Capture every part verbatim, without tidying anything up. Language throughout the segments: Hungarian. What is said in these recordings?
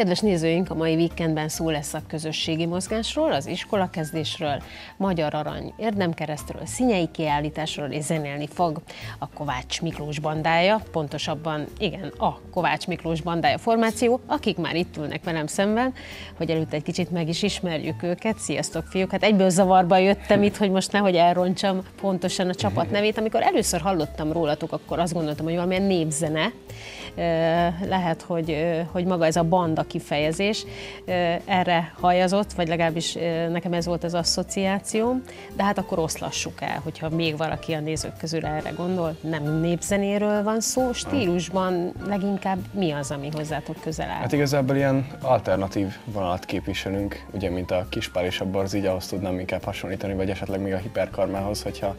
Kedves nézőink, a mai Víg-Kendben szó lesz a közösségi mozgásról, az iskolakezdésről, Magyar Arany érdemkeresztről, szinyei kiállításról, és zenélni fog a Kovács Miklós bandája, pontosabban igen, a Kovács Miklós bandája formáció, akik már itt ülnek velem szemben, hogy előtte egy kicsit meg is ismerjük őket. Sziasztok, fiúk! Hát egyből zavarba jöttem itt, hogy most nehogy elrontsam pontosan a csapat nevét. Amikor először hallottam rólatok, akkor azt gondoltam, hogy valamilyen népzene, lehet, hogy, hogy maga ez a banda kifejezés erre hajazott, vagy legalábbis nekem ez volt az asszociációm, de hát akkor oszlassuk el, hogyha még valaki a nézők közül erre gondol. Nem népzenéről van szó, stílusban leginkább mi az, ami hozzátok közel áll? Hát igazából ilyen alternatív vonalat képviselünk, ugye mint a Kispál és a Borz, így ahhoz tudnám inkább hasonlítani, vagy esetleg még a Hiperkarmához, hogyha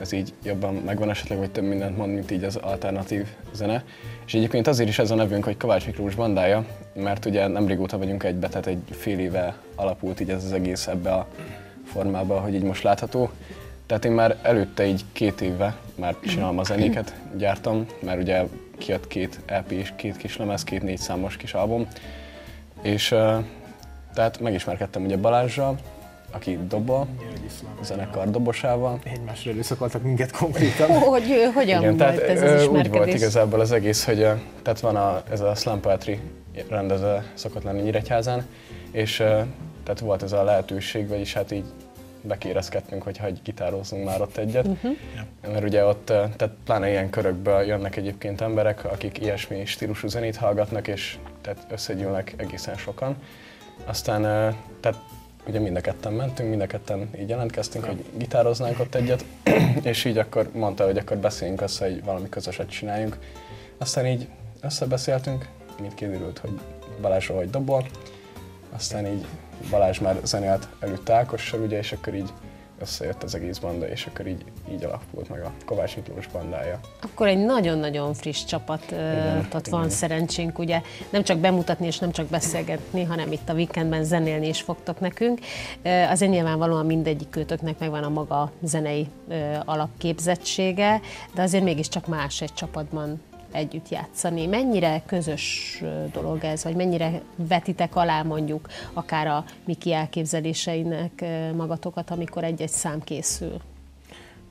ez így jobban megvan esetleg, vagy több mindent mond, mint így az alternatív zene. És egyébként azért is ez a nevünk, hogy Kovács Miklós bandája, mert ugye nem régóta vagyunk egybe, tehát egy fél éve alapult így ez az egész ebbe a formába, hogy így most látható. Tehát én már előtte így két évve már csinálom a zenéket, gyártam, mert ugye kijött két é pé és két kis lemez, két négy számos kis album. És tehát megismerkedtem ugye Balázsral, aki dobol, a zenekar dobosával. Egymásra előszakoltak minket konkrétan. Hogy, hogyan igen, volt tehát, ez az ismerkedés? Úgy volt igazából az egész, hogy tehát van a, ez a Slam Poetry rendezve szokott lenni Nyíregyházán, és tehát volt ez a lehetőség, vagyis hát így bekérezkedtünk, hogy hagyj gitározzunk már ott egyet. Uh-huh. Mert ugye ott, tehát pláne ilyen körökből jönnek egyébként emberek, akik ilyesmi stílusú zenét hallgatnak, és tehát összegyűlnek egészen sokan. Aztán tehát ugye mind a ketten mentünk, mind a ketten így jelentkeztünk, hogy gitároznánk ott egyet, és így akkor mondta, hogy akkor beszéljünk össze, hogy valami közöset csináljunk. Aztán így összebeszéltünk, mint kiderült, hogy Balázsról vagy dobol, aztán így Balázs már zenélt előtt Ákossal, ugye, és akkor így összejött az egész banda, és akkor így, így alakult meg a Kovács Miklós bandája. Akkor egy nagyon-nagyon friss csapatot van szerencsénk, ugye nem csak bemutatni és nem csak beszélgetni, hanem itt a Víg-Kendben zenélni is fogtok nekünk. Azért nyilvánvalóan mindegyik kötöknek megvan a maga zenei alapképzettsége, de azért mégiscsak más egy csapatban együtt játszani. Mennyire közös dolog ez, vagy mennyire vetitek alá mondjuk akár a Miki elképzeléseinek magatokat, amikor egy-egy szám készül?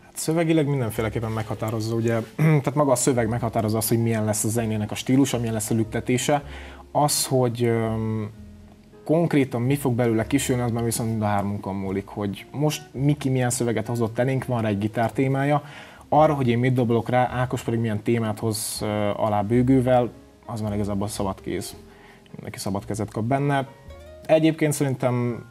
Hát szövegileg mindenféleképpen meghatározza, ugye, tehát maga a szöveg meghatározza azt, hogy milyen lesz a zenének a stílusa, milyen lesz a lüktetése. Az, hogy öm, konkrétan mi fog belőle kisülni, az már viszont mind a hármunkon múlik, hogy most Miki milyen szöveget hozott elénk, van rá egy gitár témája. Arra, hogy én mit doblok rá, Ákos pedig milyen témát hoz alá bőgővel, az már igazából szabad kéz. Mindenki szabad kezet kap benne. Egyébként szerintem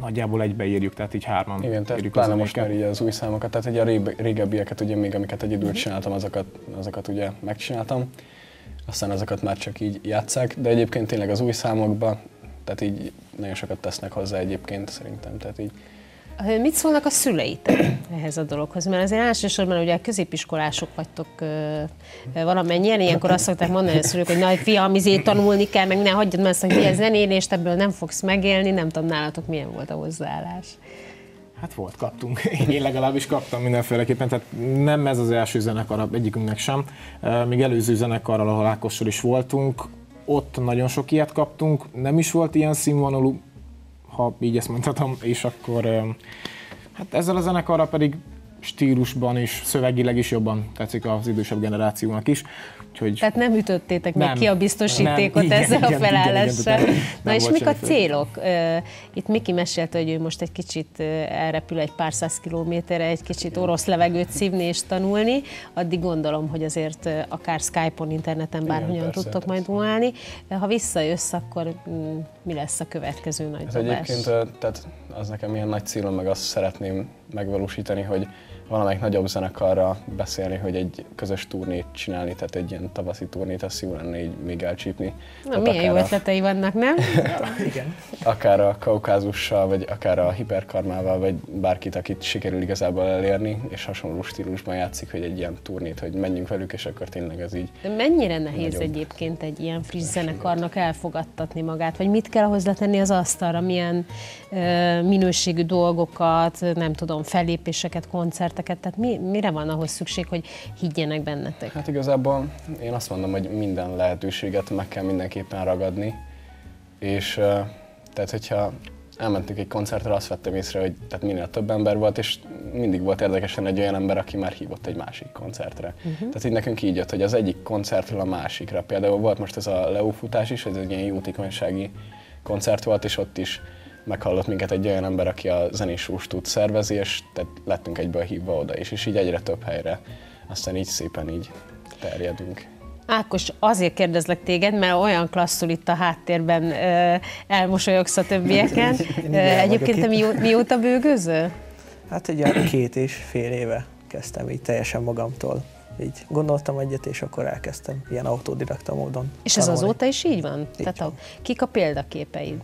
nagyjából egybeírjuk, tehát így hárman igen, tehát írjuk pláne most már így az új számokat, tehát ugye a régebbieket, ugye még amiket egyedül csináltam, azokat, azokat ugye megcsináltam. Aztán azokat már csak így játsszák, de egyébként tényleg az új számokba, tehát így nagyon sokat tesznek hozzá egyébként szerintem, tehát így. Mit szólnak a szüleitek ehhez a dologhoz? Mert azért elsősorban ugye középiskolások vagytok valamennyien, ilyenkor azt szokták mondani a szülők, hogy na, fiam, izét tanulni kell, meg ne hagyjad már ezt, hogy mi a zenélést, ebből nem fogsz megélni, nem tudom, nálatok milyen volt a hozzáállás? Hát volt, kaptunk. Én legalábbis kaptam mindenféleképpen, tehát nem ez az első zenekar, egyikünknek sem. Még előző zenekarral, ahol Ákossal is voltunk, ott nagyon sok ilyet kaptunk, nem is volt ilyen színvonalú, ha így ezt mondhatom, és akkor hát ezzel a zenekarra pedig stílusban is, szövegileg is jobban tetszik az idősebb generációnak is. Úgyhogy tehát nem ütöttétek nem, még ki a biztosítékot nem, igen, ezzel igen, a felállással. Na és mik a célok? Itt Miki mesélte, hogy ő most egy kicsit elrepül egy pár száz kilométerre, egy kicsit orosz levegőt szívni és tanulni. Addig gondolom, hogy azért akár Skype-on, interneten bárhogyan tudtok majd dumálni. Ha visszajössz, akkor mi lesz a következő nagy dobás? Egyébként tehát az nekem ilyen nagy célom, meg azt szeretném megvalósítani, hogy valamelyik nagyobb zenekarra beszélni, hogy egy közös turnét csinálni, tehát egy ilyen tavaszi turnét, azt jó lenne így még elcsípni. Na, milyen jó ötletei vannak, nem? Igen. Akár a Kaukázussal, vagy akár a Hiperkarmával, vagy bárkit, akit sikerül igazából elérni, és hasonló stílusban játszik, hogy egy ilyen turnét, hogy menjünk velük, és akkor tényleg ez így. De mennyire nehéz egyébként egy ilyen friss zenekarnak elfogadtatni magát, vagy mit kell ahhoz letenni az asztalra, milyen ö, minőségű dolgokat, nem tudom, fellépéseket, koncert. Tehát mi, mire van ahhoz szükség, hogy higgyenek bennetek? Hát igazából én azt mondom, hogy minden lehetőséget meg kell mindenképpen ragadni, és tehát, hogyha elmentünk egy koncertre, azt vettem észre, hogy tehát minél több ember volt, és mindig volt érdekesen egy olyan ember, aki már hívott egy másik koncertre. Uh-huh. Tehát így nekünk így jött, hogy az egyik koncertről a másikra. Például volt most ez a Leófutás is, ez egy ilyen jótékonysági koncert volt, és ott is meghallott minket egy olyan ember, aki a zenés ústút szervezi, és tehát lettünk egyből hívva oda is, és így egyre több helyre. Aztán így szépen így terjedünk. Ákos, azért kérdezlek téged, mert olyan klasszul itt a háttérben elmosolyogsz a többieken. Egyébként te mi, mióta bőgőzöl? Hát ugye két és fél éve kezdtem így teljesen magamtól. Így gondoltam egyet, és akkor elkezdtem ilyen autodidakta módon. És ez azóta is így van? Így Tehát van. A, kik a példaképeid?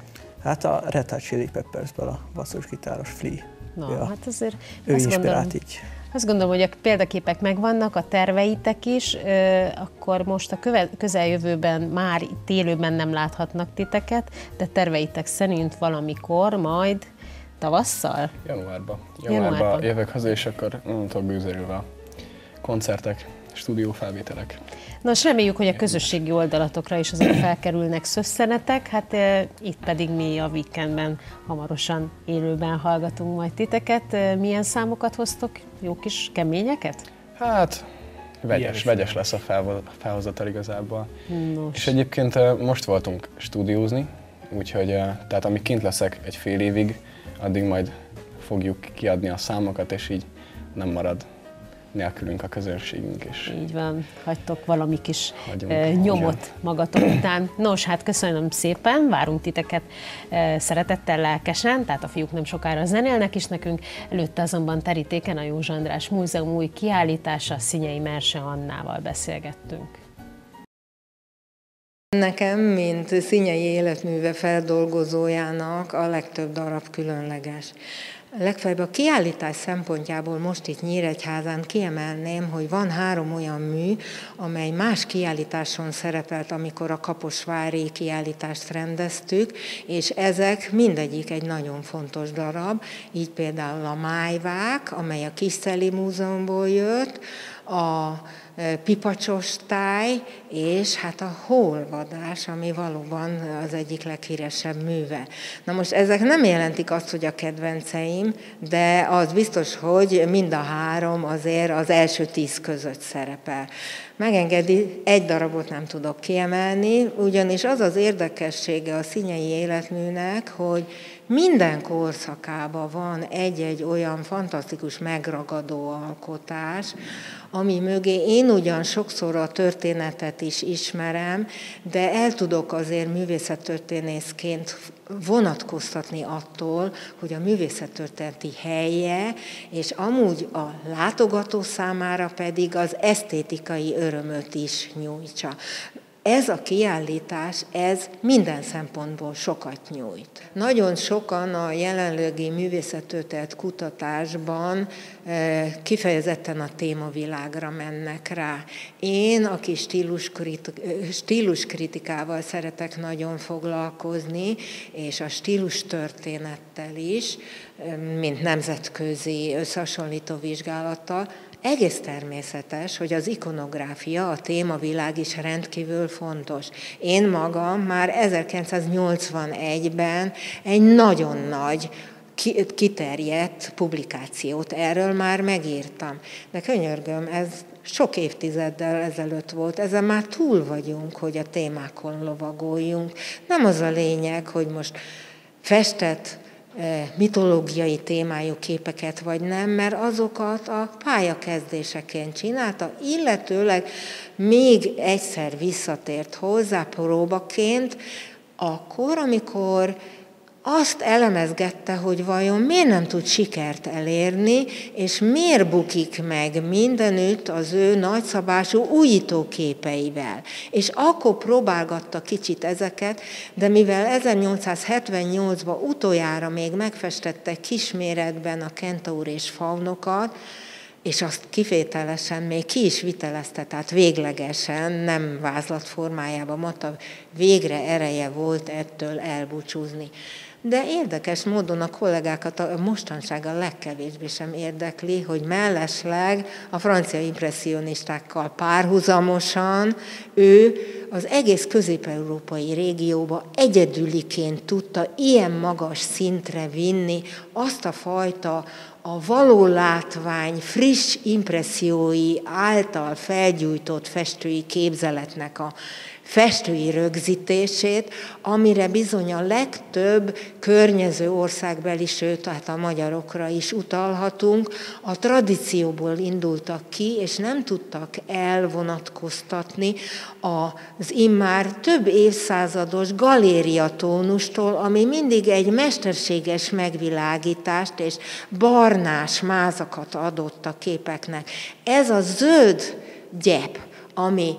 Hát a Red Hot Chili Peppersből a basszusgitáros Flea. Na, ja. hát azért ő azt inspirált így. Azt gondolom, hogy a példaképek megvannak, a terveitek is, akkor most a közeljövőben már itt élőben nem láthatnak titeket, de terveitek szerint valamikor, majd tavasszal? Januárban. Januárban, Januárban. Jövök haza, és akkor onnantól bűzörülve a koncertek, stúdiófelvételek. Nos, reméljük, hogy a közösségi oldalatokra is azért felkerülnek szösszenetek, hát e, itt pedig mi a Víg-Kendben hamarosan élőben hallgatunk majd titeket. E, milyen számokat hoztok? Jó kis keményeket? Hát, vegyes, vegyes lesz a fel, felhozatal igazából. Nos. És egyébként most voltunk stúdiózni, úgyhogy tehát amíg kint leszek egy fél évig, addig majd fogjuk kiadni a számokat, és így nem marad nélkülünk a közönségünk is. Így van, hagytok valami kis Hagyunk, nyomot ugye. magatok után. Nos, hát köszönöm szépen, várunk titeket szeretettel, lelkesen, tehát a fiúk nem sokára zenélnek is nekünk, előtte azonban terítéken a Jósa András Múzeum új kiállítása, Szinyei Merse Annával beszélgettünk. Nekem, mint szinyei életműve feldolgozójának a legtöbb darab különleges. Legfeljebb a kiállítás szempontjából most itt Nyíregyházán kiemelném, hogy van három olyan mű, amely más kiállításon szerepelt, amikor a kaposvári kiállítást rendeztük, és ezek mindegyik egy nagyon fontos darab, így például a Májvák, amely a Kispál Múzeumból jött, a pipacsos táj, és hát a holvadás, ami valóban az egyik leghíresebb műve. Na most ezek nem jelentik azt, hogy a kedvenceim, de az biztos, hogy mind a három azért az első tíz között szerepel. Megengedi, egy darabot nem tudok kiemelni, ugyanis az az érdekessége a szinyei életműnek, hogy minden korszakában van egy-egy olyan fantasztikus megragadó alkotás, ami mögé én ugyan sokszor a történetet is ismerem, de el tudok azért művészettörténészként vonatkoztatni attól, hogy a művészettörténeti helye, és amúgy a látogató számára pedig az esztétikai örömöt is nyújtsa. Ez a kiállítás, ez minden szempontból sokat nyújt. Nagyon sokan a jelenlegi művészettörténet kutatásban kifejezetten a témavilágra mennek rá. Én, aki stíluskritikával szeretek nagyon foglalkozni, és a stílustörténettel is, mint nemzetközi összehasonlító vizsgálattal, egész természetes, hogy az ikonográfia, a témavilág is rendkívül fontos. Én magam már ezerkilencszáznyolcvanegyben egy nagyon nagy, kiterjedt publikációt erről már megírtam. De könyörgöm, ez sok évtizeddel ezelőtt volt, ezen már túl vagyunk, hogy a témákon lovagoljunk. Nem az a lényeg, hogy most festett, mitológiai témájú képeket vagy nem, mert azokat a pályakezdéseként csinálta, illetőleg még egyszer visszatért hozzá próbaként, akkor, amikor azt elemezgette, hogy vajon miért nem tud sikert elérni, és miért bukik meg mindenütt az ő nagyszabású újító képeivel. És akkor próbálgatta kicsit ezeket, de mivel ezernyolcszázhetvennyolcban utoljára még megfestette kisméretben a kentaur és faunokat, és azt kifételesen még ki is vitelezte, tehát véglegesen, nem vázlat formájában, mondta, végre ereje volt ettől elbúcsúzni. de érdekes módon a kollégákat a mostansága legkevésbé sem érdekli, hogy mellesleg a francia impresszionistákkal párhuzamosan ő az egész közép-európai régióba egyedüliként tudta ilyen magas szintre vinni azt a fajta a való látvány friss impressziói által felgyújtott festői képzeletnek a festői rögzítését, amire bizony a legtöbb környező országbeli, sőt, hát a magyarokra is utalhatunk, a tradícióból indultak ki, és nem tudtak elvonatkoztatni az immár több évszázados galériatónustól, ami mindig egy mesterséges megvilágítást és barnás mázakat adott a képeknek. Ez a zöld gyep, ami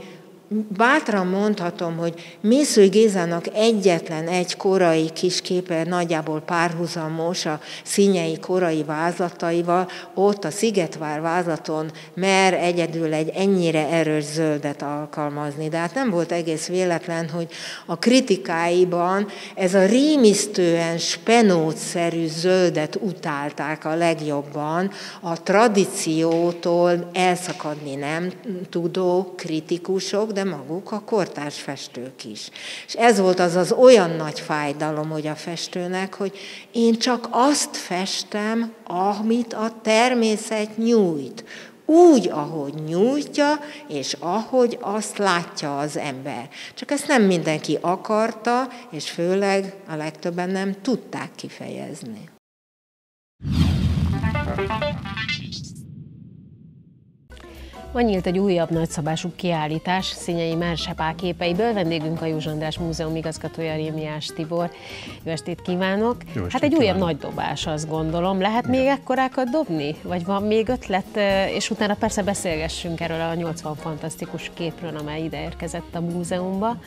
bátran mondhatom, hogy Mészöly Gézának egyetlen egy korai kis képe nagyjából párhuzamos a Szinyei korai vázlataival, ott a Szigetvár vázlaton mer egyedül egy ennyire erős zöldet alkalmazni. De hát nem volt egész véletlen, hogy a kritikáiban ez a rémisztően spenótszerű zöldet utálták a legjobban, a tradíciótól elszakadni nem tudó kritikusok, de de maguk a kortárs festők is. És ez volt az az olyan nagy fájdalom, hogy a festőnek, hogy én csak azt festem, amit a természet nyújt. Úgy, ahogy nyújtja, és ahogy azt látja az ember. Csak ezt nem mindenki akarta, és főleg a legtöbben nem tudták kifejezni. Ma nyílt egy újabb nagyszabású kiállítás Szinyei Merse Pál képeiből. Vendégünk a Jósa András Múzeum igazgatója, Rémiás Tibor. Jó estét kívánok! Jó estét hát egy kívánok. Újabb nagy dobás, azt gondolom. Lehet még ekkorákat dobni? Vagy van még ötlet? És utána persze beszélgessünk erről a nyolcvan fantasztikus képről, amely ide érkezett a múzeumba.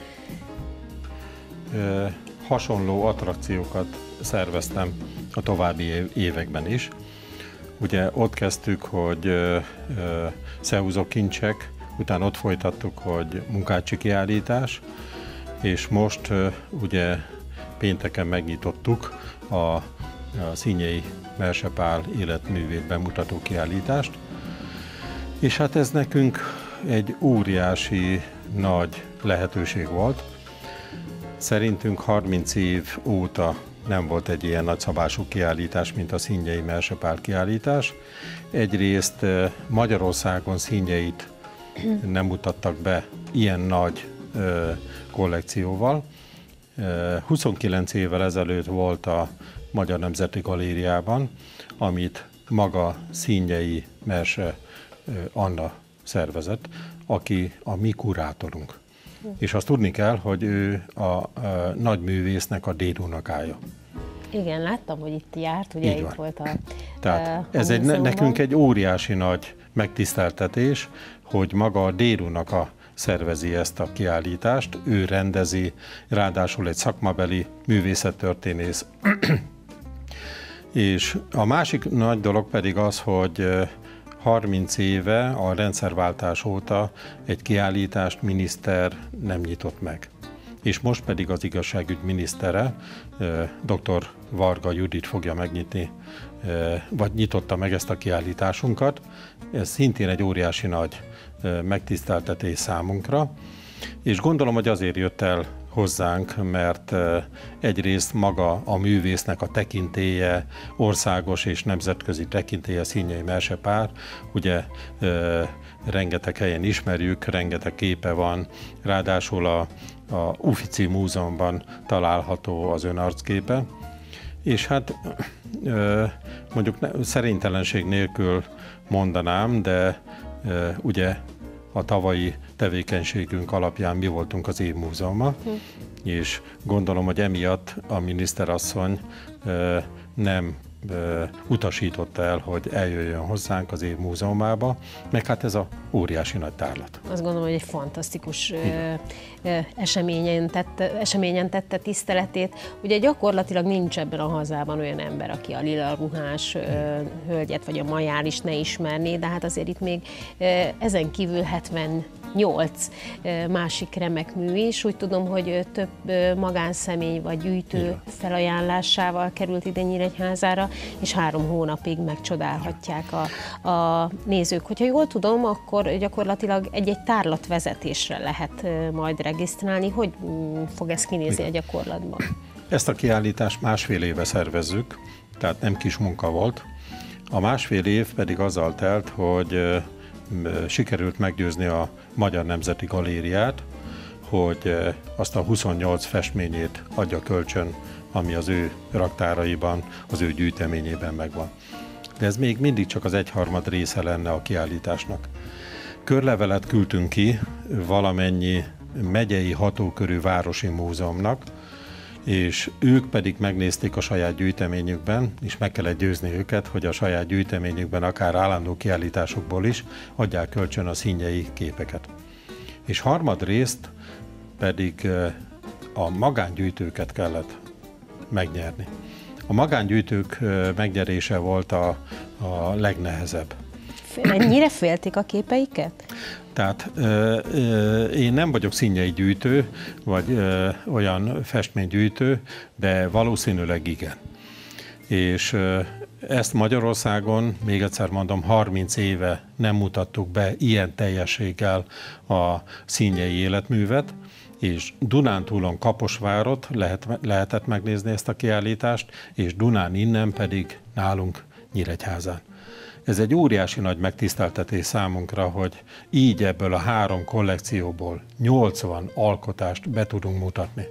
E, hasonló attrakciókat szerveztem a további években is. Ugye ott kezdtük, hogy szeúzó kincsek, utána ott folytattuk, hogy munkácsi kiállítás, és most ö, ugye pénteken megnyitottuk a, a Szinyei Merse Pál életművét bemutató kiállítást. És hát ez nekünk egy óriási nagy lehetőség volt. Szerintünk harminc év óta nem volt egy ilyen nagyszabású kiállítás, mint a Szinyei Merse Pál kiállítás. Egyrészt Magyarországon Szinyeit nem mutattak be ilyen nagy kollekcióval. huszonkilenc évvel ezelőtt volt a Magyar Nemzeti Galériában, amit maga Szinyei Merse Anna szervezett, aki a mi kurátorunk. És azt tudni kell, hogy ő a, a nagy művésznek a dédunokája. Igen, láttam, hogy itt járt, ugye itt volt a Tehát a ez egy, nekünk egy óriási nagy megtiszteltetés, hogy maga a dédunoka szervezi ezt a kiállítást, ő rendezi, ráadásul egy szakmabeli művészettörténész. És a másik nagy dolog pedig az, hogy harminc éve, a rendszerváltás óta egy kiállítást miniszter nem nyitott meg. És most pedig az igazságügy minisztere, dr. Varga Judit fogja megnyitni, vagy nyitotta meg ezt a kiállításunkat. Ez szintén egy óriási nagy megtiszteltetés számunkra. És gondolom, hogy azért jött el hozzánk, mert egyrészt maga a művésznek a tekintélye, országos és nemzetközi tekintélye, Szinyei Merse Pál, ugye rengeteg helyen ismerjük, rengeteg képe van, ráadásul a, a Uffizi Múzeumban található az önarcképe, és hát mondjuk szerintelenség nélkül mondanám, de ugye a tavalyi tevékenységünk alapján mi voltunk az évmúzeuma, hm. és gondolom, hogy emiatt a miniszterasszony e, nem e, utasította el, hogy eljöjjön hozzánk az évmúzeumába, meg hát ez a óriási nagy tárlat. Azt gondolom, hogy egy fantasztikus e, e, eseményen, tette, eseményen tette tiszteletét. Ugye gyakorlatilag nincs ebben a hazában olyan ember, aki a lila ruhás hm. e, hölgyet vagy a majár is ne ismerné, de hát azért itt még e, ezen kívül hetven nyolc másik remek mű is. Úgy tudom, hogy több magánszemély vagy gyűjtő felajánlásával került ide Nyíregyházára, és három hónapig megcsodálhatják a, a nézők. Hogyha jól tudom, akkor gyakorlatilag egy-egy tárlatvezetésre lehet majd regisztrálni. Hogy fog ez kinézni a gyakorlatban? Ezt a kiállítást másfél éve szervezzük, tehát nem kis munka volt. A másfél év pedig azzal telt, hogy sikerült meggyőzni a Magyar Nemzeti Galériát, hogy azt a huszonnyolc festményét adja kölcsön, ami az ő raktáraiban, az ő gyűjteményében megvan. De ez még mindig csak az egyharmad része lenne a kiállításnak. Körlevelet küldtünk ki valamennyi megyei hatókörű városi múzeumnak, és ők pedig megnézték a saját gyűjteményükben, és meg kellett győzni őket, hogy a saját gyűjteményükben, akár állandó kiállításokból is adják kölcsön a szinyei képeket. És harmadrészt pedig a magángyűjtőket kellett megnyerni. A magángyűjtők megnyerése volt a, a legnehezebb. Mennyire féltik a képeiket? Tehát ö, ö, én nem vagyok szinyei gyűjtő, vagy ö, olyan festménygyűjtő, de valószínűleg igen. És ö, ezt Magyarországon, még egyszer mondom, harminc éve nem mutattuk be ilyen teljességgel a szinyei életművet, és Dunántúlon Kaposvárot lehet, lehetett megnézni ezt a kiállítást, és Dunán innen pedig nálunk Nyíregyházán. Ez egy óriási nagy megtiszteltetés számunkra, hogy így ebből a három kollekcióból nyolcvan alkotást be tudunk mutatni.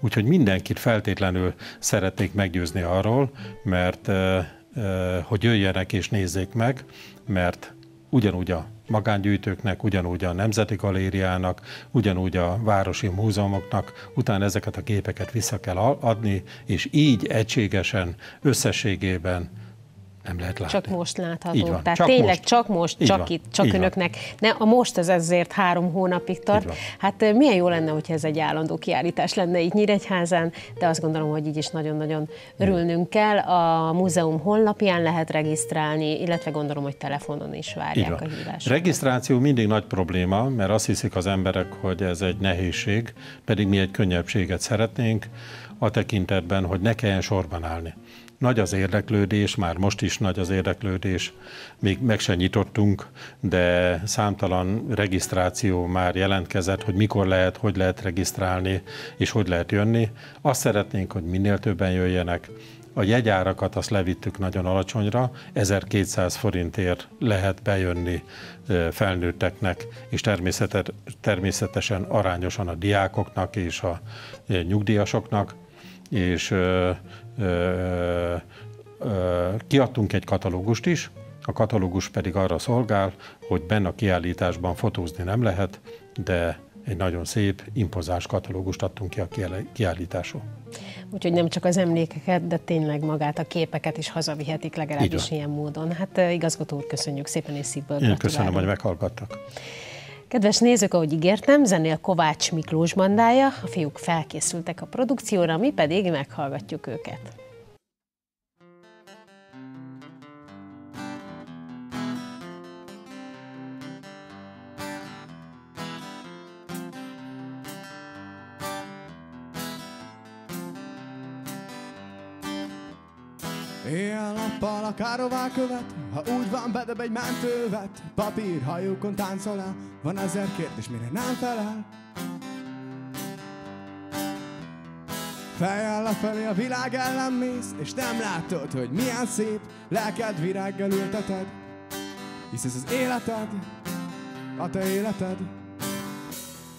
Úgyhogy mindenkit feltétlenül szeretnék meggyőzni arról, mert hogy jöjjenek és nézzék meg, mert ugyanúgy a magángyűjtőknek, ugyanúgy a Nemzeti Galériának, ugyanúgy a városi múzeumoknak, utána ezeket a képeket vissza kell adni, és így egységesen, összességében nem lehet látni. Csak most látható. Tehát csak tényleg most. Csak most, így csak van. Itt, csak így önöknek. Ne, a most ez ezért három hónapig tart. Hát milyen jó lenne, hogyha ez egy állandó kiállítás lenne itt Nyíregyházán, de azt gondolom, hogy így is nagyon-nagyon örülnünk kell. A múzeum honlapján lehet regisztrálni, illetve gondolom, hogy telefonon is várják a hívást. Regisztráció mindig nagy probléma, mert azt hiszik az emberek, hogy ez egy nehézség, pedig mi egy könnyebbséget szeretnénk a tekintetben, hogy ne kelljen sorban állni. Nagy az érdeklődés, már most is nagy az érdeklődés, még meg sem nyitottunk, de számtalan regisztráció már jelentkezett, hogy mikor lehet, hogy lehet regisztrálni, és hogy lehet jönni. Azt szeretnénk, hogy minél többen jöjjenek. A jegyárakat azt levittük nagyon alacsonyra, ezerkétszáz forintért lehet bejönni felnőtteknek, és természetesen arányosan a diákoknak és a nyugdíjasoknak, és ö, ö, ö, kiadtunk egy katalógust is, a katalógus pedig arra szolgál, hogy benne a kiállításban fotózni nem lehet, de egy nagyon szép, impozáns katalógust adtunk ki a kiállításról. Úgyhogy nem csak az emlékeket, de tényleg magát a képeket is hazavihetik, legalábbis ilyen módon. Hát igazgató úr, köszönjük szépen, és szívből gratulálunk. Én köszönöm, hogy meghallgattak. Kedves nézők, ahogy ígértem, zenél Kovács Miklós bandája, a fiúk felkészültek a produkcióra, mi pedig meghallgatjuk őket. Éjjel-nappal a kárová követ, ha úgy van, bedöb egy mentővet. Papír hajókon táncol el, van ezer kérdés, mire nem felel. Fejjel lefelé a világ ellen mész, és nem látod, hogy milyen szép. Lelked virággal ülteted, hisz ez az életed, a te életed.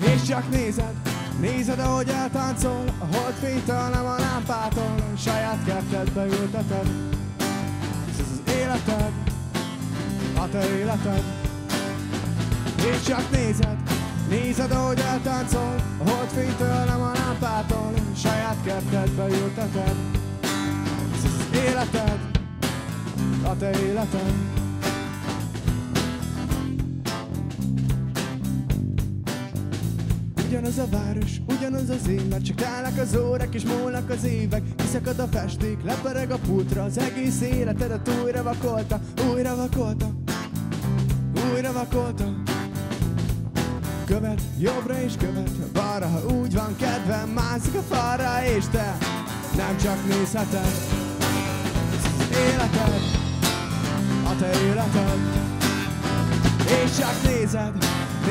És csak nézed, nézed, ahogy eltáncol a holdfénytől, nem a lámpától. Saját kertedbe ülteted, hisz ez az életed, a te életed. És csak nézed, nézed, ahogy eltáncol a holdfénytől, nem a lámpától. Saját kertedbe ülteted, hisz ez az életed, a te életed. Ugyanaz a város, ugyanaz az én, mert csak állnak az órák és múlnak az évek. Kiszakad a festék, lepereg a pultra, az egész életedet újra vakolta, újra vakolta, újra vakolta. követ, jobbra is követ, balra, ha úgy van kedvem, mászik a falra, és te nem csak nézheted az életed, a te életed, és csak nézed,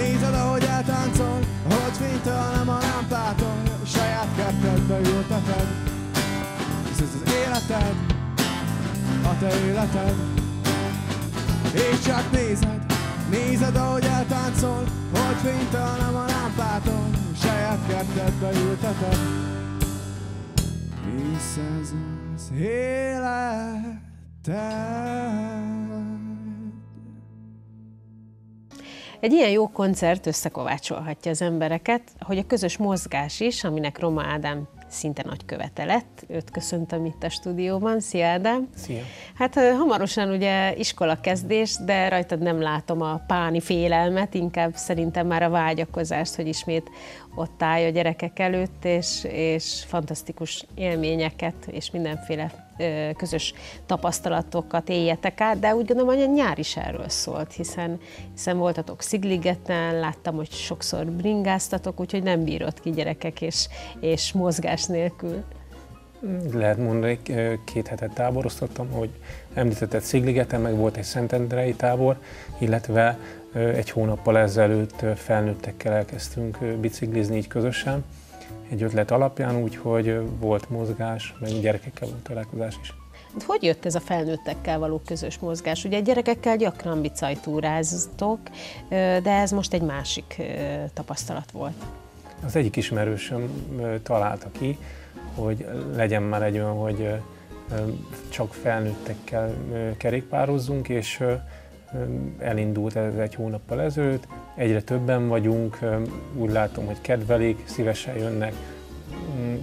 nézed, ahogy eltáncol, hogy fénytől nem a lámpától, saját kertedbe ülteted, ez az életed, a te életed, és csak nézed, nézed, ahogy eltáncol, hogy fénytől nem a lámpától, saját kertedbe ülteted. Hisz ez az életed. Egy ilyen jó koncert összekovácsolhatja az embereket, hogy a közös mozgás is, aminek Roma Ádám szinte nagykövete lett. Őt köszöntöm itt a stúdióban. Szia, Ádám! Szia! Hát hamarosan ugye iskolakezdés, de rajtad nem látom a páni félelmet, inkább szerintem már a vágyakozást, hogy ismét ott állj a gyerekek előtt, és, és fantasztikus élményeket, és mindenféle közös tapasztalatokat éljetek át, de úgy gondolom, hogy a nyár is erről szólt, hiszen, hiszen voltatok Szigligeten, láttam, hogy sokszor bringáztatok, úgyhogy nem bírod ki gyerekek és, és mozgás nélkül. Lehet mondani, két hetet táboroztattam, hogy említetted Szigligeten, meg volt egy szentenderei tábor, illetve egy hónappal ezelőtt felnőttekkel elkezdtünk biciklizni így közösen, egy ötlet alapján, úgyhogy volt mozgás, meg gyerekekkel volt találkozás is. Hogy jött ez a felnőttekkel való közös mozgás? Ugye gyerekekkel gyakran bicajtúráztok, de ez most egy másik tapasztalat volt. Az egyik ismerősöm találta ki, hogy legyen már egy olyan, hogy csak felnőttekkel kerékpározzunk, és elindult ez egy hónappal ezelőtt, egyre többen vagyunk, úgy látom, hogy kedvelik, szívesen jönnek,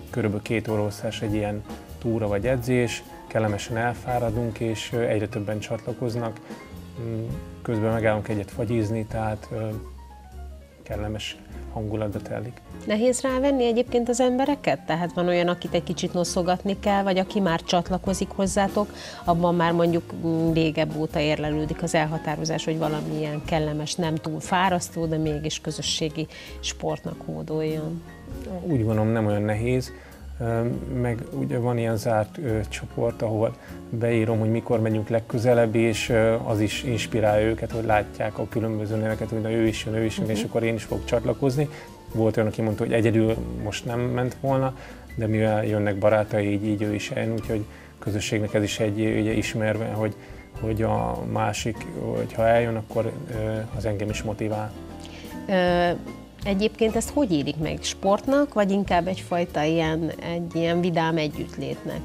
körülbelül két óra hosszás egy ilyen túra vagy edzés, kellemesen elfáradunk és egyre többen csatlakoznak, közben megállunk egyet fagyizni, tehát kellemes hangulatba telik. Nehéz rávenni egyébként az embereket? Tehát van olyan, akit egy kicsit noszogatni kell, vagy aki már csatlakozik hozzátok, abban már mondjuk régebb óta érlelődik az elhatározás, hogy valamilyen kellemes, nem túl fárasztó, de mégis közösségi sportnak hódoljon. Úgy gondolom, nem olyan nehéz, meg ugye van ilyen zárt csoport, ahol beírom, hogy mikor megyünk legközelebb, és az is inspirálja őket, hogy látják a különböző neveket, hogy na, ő is jön, ő is jön, uh-huh. és akkor én is fogok csatlakozni. Volt olyan, aki mondta, hogy egyedül most nem ment volna, de mivel jönnek barátai, így, így ő is eljön, úgyhogy közösségnek ez is egy ugye, ismerve, hogy, hogy a másik, hogyha eljön, akkor az engem is motivál. Uh... Egyébként ezt hogy élik meg? Sportnak, vagy inkább egyfajta ilyen, egy ilyen vidám együttlétnek?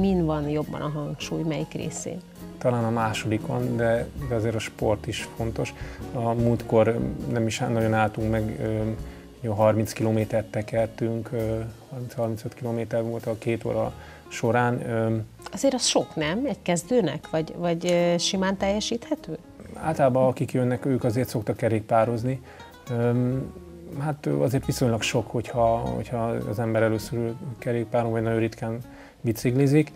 Min van jobban a hangsúly, melyik részén? Talán a másodikon, de, de azért a sport is fontos. A múltkor nem is nagyon álltunk meg, jó harminc kilométert tekertünk, harminc-harmincöt kilométer volt a két óra során. Azért az sok, nem? Egy kezdőnek? Vagy, vagy simán teljesíthető? Általában akik jönnek, ők azért szoktak kerékpározni. Hát azért viszonylag sok, hogyha, hogyha az ember először kerékpáron vagy nagyon ritkán biciklizik,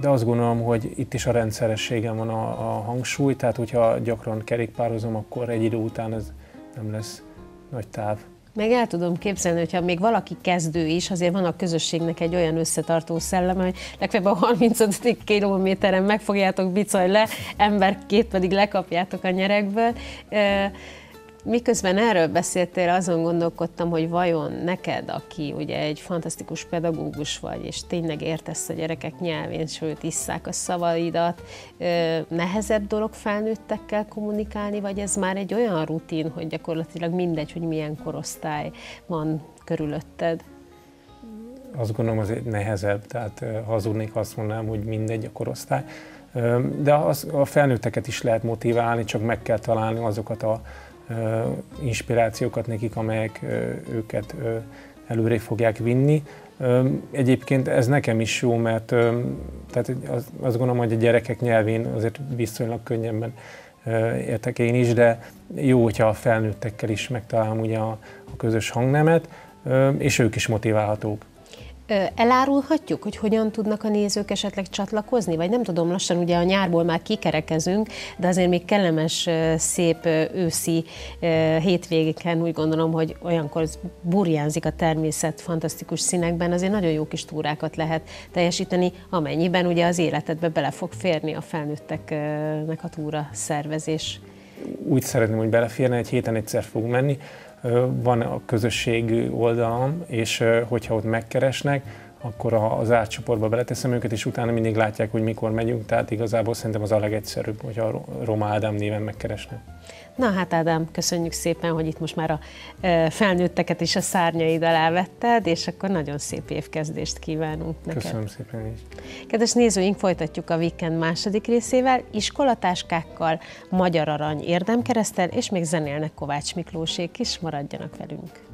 de azt gondolom, hogy itt is a rendszerességen van a, a hangsúly, tehát hogyha gyakran kerékpározom, akkor egy idő után ez nem lesz nagy táv. Meg el tudom képzelni, hogyha még valaki kezdő is, azért van a közösségnek egy olyan összetartó szelleme, hogy legfeljebb a harmincötödik kilométeren megfogjátok bicaj le, emberként pedig lekapjátok a nyerekből. Miközben erről beszéltél, azon gondolkodtam, hogy vajon neked, aki ugye egy fantasztikus pedagógus vagy, és tényleg értesz a gyerekek nyelvén, sőt, isszák a szavaidat, nehezebb dolog felnőttekkel kommunikálni, vagy ez már egy olyan rutin, hogy gyakorlatilag mindegy, hogy milyen korosztály van körülötted? Azt gondolom, azért nehezebb, tehát hazudnék, azt mondanám, hogy mindegy a korosztály. De a felnőtteket is lehet motiválni, csak meg kell találni azokat a inspirációkat nekik, amelyek őket előrébb fogják vinni. Egyébként ez nekem is jó, mert tehát azt gondolom, hogy a gyerekek nyelvén azért viszonylag könnyebben értek én is, de jó, hogyha a felnőttekkel is megtalálom ugye a, a közös hangnemet, és ők is motiválhatók. Elárulhatjuk, hogy hogyan tudnak a nézők esetleg csatlakozni? Vagy nem tudom, lassan ugye a nyárból már kikerekezünk, de azért még kellemes, szép őszi hétvégéken úgy gondolom, hogy olyankor burjánzik a természet fantasztikus színekben, azért nagyon jó kis túrákat lehet teljesíteni, amennyiben ugye az életedbe bele fog férni a felnőtteknek a túra szervezés. Úgy szeretném, hogy beleférne, egy héten egyszer fogunk menni. Van a közösség oldalam, és hogyha ott megkeresnek, akkor az átcsoportba beleteszem őket, és utána mindig látják, hogy mikor megyünk, tehát igazából szerintem az a legegyszerűbb, hogyha a Roma Ádám néven megkeresnek. Na hát Ádám, köszönjük szépen, hogy itt most már a felnőtteket is a szárnyaid alá vetted, és akkor nagyon szép évkezdést kívánunk neked. Köszönöm szépen is. Kedves nézőink, folytatjuk a Víg-Kend második részével, iskolatáskákkal, Magyar Arany érdemkereszttel, és még zenélnek Kovács Miklósék is, maradjanak velünk.